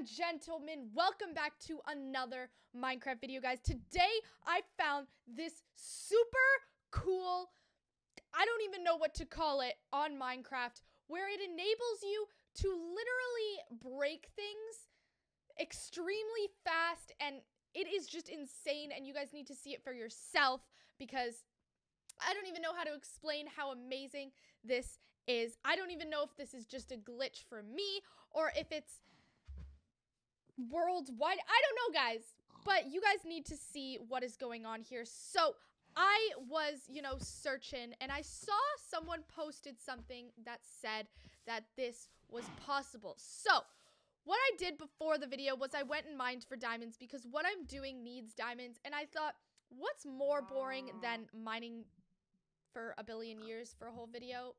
and gentlemen, welcome back to another Minecraft video, guys. Today, I found this super cool, I don't even know what to call it, on Minecraft, where it enables you to literally break things extremely fast, and it is just insane, and you guys need to see it for yourself, because I don't even know how to explain how amazing this is. I don't even know if this is just a glitch for me or if it's worldwide. I don't know, guys, but you guys need to see what is going on here. So I was, searching, and I saw someone posted something that said that this was possible. So what I did before the video was I went and mined for diamonds, because what I'm doing needs diamonds, and I thought, what's more boring than mining for a billion years for a whole video?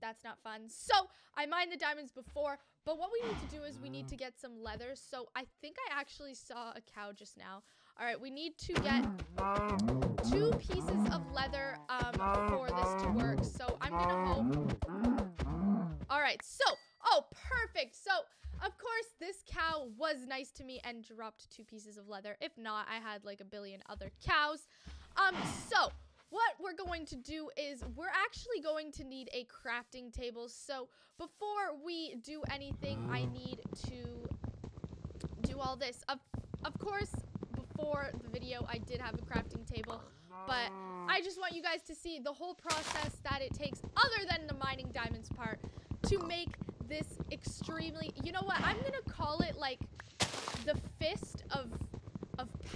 That's not fun. So I mined the diamonds before, but what we need to do is we need to get some leather. So I think I actually saw a cow just now. All right, we need to get 2 pieces of leather for this to work. So I'm gonna hope. All right, so, oh, perfect. So of course, this cow was nice to me and dropped 2 pieces of leather. If not, I had like a billion other cows. So what we're going to do is we're actually going to need a crafting table. So before we do anything, I need to do all this. Of course, before the video, I did have a crafting table, but I just want you guys to see the whole process that it takes, other than the mining diamonds part, to make this extremely, you know what, I'm gonna call it like the fist of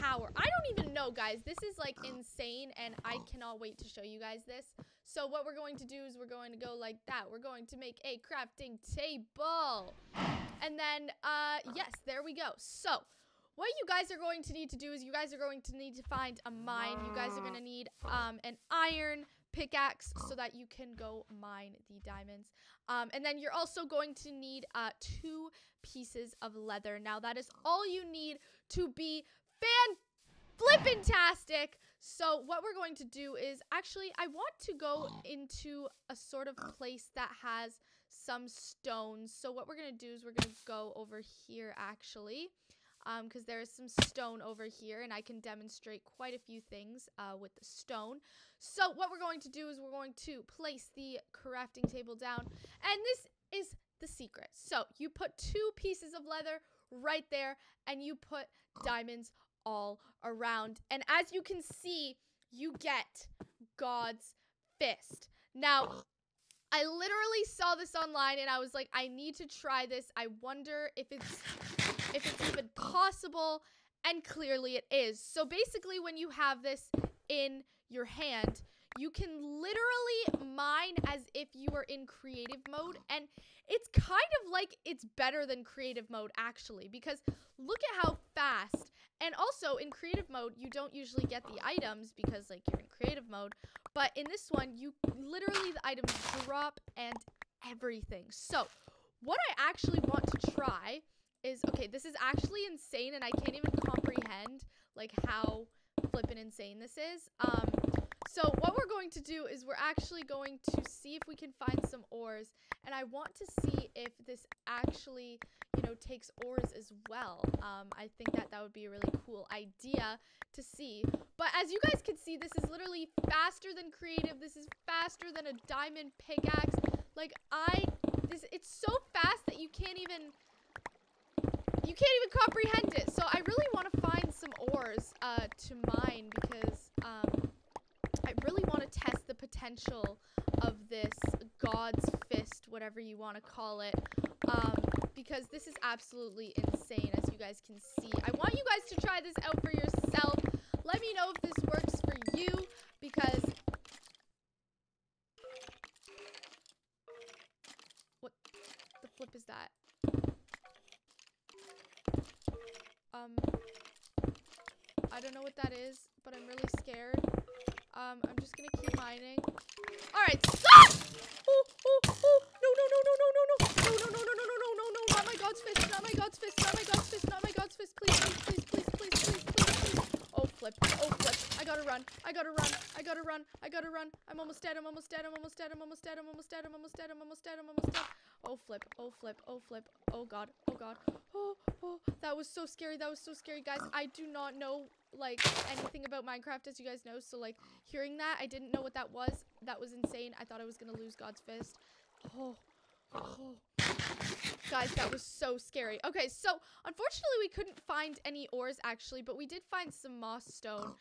power. I don't even know, guys, this is like insane, and I cannot wait to show you guys this. So what we're going to do is we're going to go like that. We're going to make a crafting table, and then yes, there we go. So what you guys are going to need to do is you guys are going to need to find a mine. You guys are going to need an iron pickaxe so that you can go mine the diamonds, and then you're also going to need 2 pieces of leather. Now that is all you need to be fan-flippantastic. So what we're going to do is, actually, I want to go into a sort of place that has some stones. So what we're gonna do is we're gonna go over here, actually, because there is some stone over here, and I can demonstrate quite a few things with the stone. So what we're going to do is we're going to place the crafting table down, and this is the secret. So you put 2 pieces of leather right there, and you put diamonds all around, and as you can see, you get God's Fist. Now, I literally saw this online, and I was like, I need to try this. I wonder if it's even possible, and clearly it is. So basically, when you have this in your hand, you can literally mine as if you were in creative mode, and it's kind of like it's better than creative mode, actually, because look at how fast. And also, in creative mode, you don't usually get the items because, like, you're in creative mode, but in this one, you literally, the items drop and everything. So what I actually want to try is, okay, this is actually insane, and I can't even comprehend like how flippin' insane this is. So what we're going to do is we're actually going to see if we can find some ores, and I want to see if this actually, takes ores as well. I think that would be a really cool idea to see. But as you guys can see, this is literally faster than creative. This is faster than a diamond pickaxe. Like, it's so fast that you can't even comprehend it. So I really want to find some ores to mine, because I really want to test the potential of this God's Fist, whatever you want to call it, because this is absolutely insane, as you guys can see. I want you guys to try this out for yourself. Let me know if this works for you, because what the flip is that? I don't know what that is, but I'm really scared. I'm just gonna keep mining. All right. Ah! Oh! No! Not my God's Fist! Not my God's Fist! Not my God's Fist! Not my God's Fist! Please! Oh flip! I gotta run! I'm almost dead! I'm almost dead! Oh flip, oh flip, oh flip. Oh god, oh god. Oh, oh, that was so scary. That was so scary, guys. I do not know like anything about Minecraft, as you guys know. So like hearing that, I didn't know what that was. That was insane. I thought I was going to lose God's Fist. Oh. Oh. Guys, that was so scary. Okay, so unfortunately we couldn't find any ores actually, but we did find some moss stone.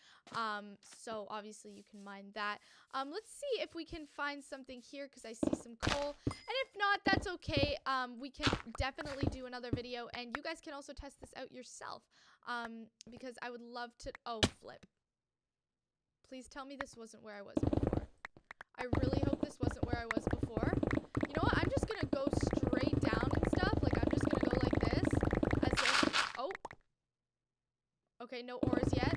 So obviously you can mine that. Let's see if we can find something here because I see some coal. And if not, that's okay. We can definitely do another video and you guys can also test this out yourself. Because I would love to, oh flip. Please tell me this wasn't where I was before. I really hope this wasn't where I was before. You know what, I'm just gonna go straight down and stuff. Like, I'm just gonna go like this. As if, oh. Okay, no ores yet.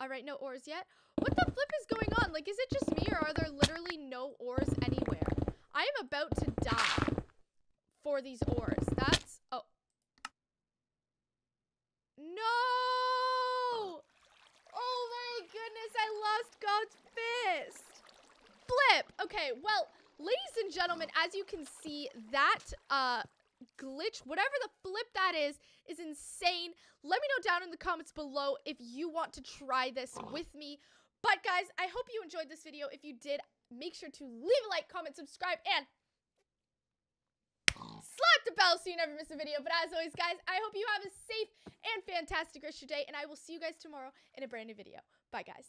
Alright, no ores yet. What the flip is going on? Like, is it just me or are there literally no ores anywhere? I am about to die for these ores. That's, oh. No! Oh my goodness, I lost God's Fist. Flip. Okay, well, ladies and gentlemen, as you can see, that glitch, whatever the flip that is insane. Let me know down in the comments below if you want to try this with me. But guys, I hope you enjoyed this video. If you did, make sure to leave a like, comment, subscribe, and slap the bell so you never miss a video. But as always, guys, I hope you have a safe and fantastic rest of your day, and I will see you guys tomorrow in a brand new video. Bye, guys.